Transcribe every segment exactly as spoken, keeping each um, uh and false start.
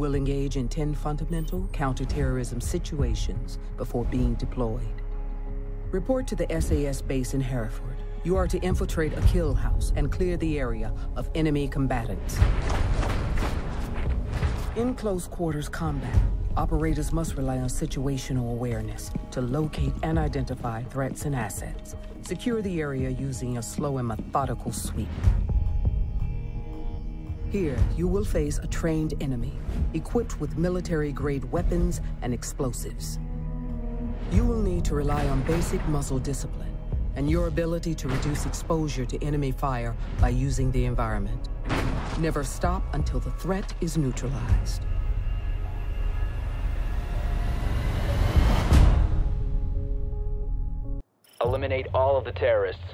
will engage in ten fundamental counterterrorism situations before being deployed. Report to the S A S base in Hereford. You are to infiltrate a kill house and clear the area of enemy combatants. In close quarters combat, operators must rely on situational awareness to locate and identify threats and assets. Secure the area using a slow and methodical sweep. Here, you will face a trained enemy, equipped with military-grade weapons and explosives. You will need to rely on basic muscle discipline and your ability to reduce exposure to enemy fire by using the environment. Never stop until the threat is neutralized. Eliminate all of the terrorists.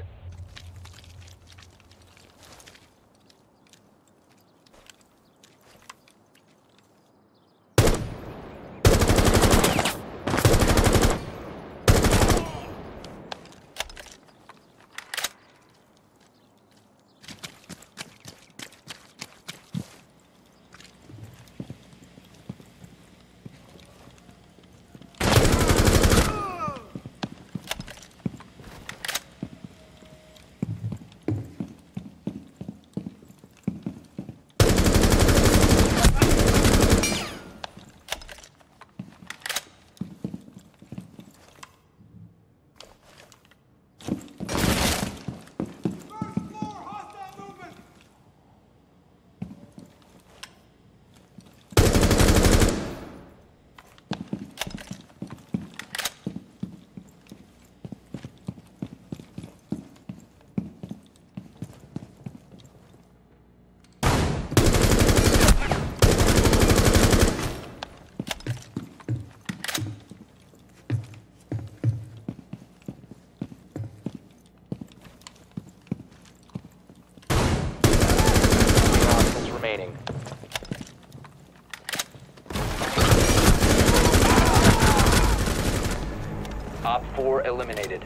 Eliminated.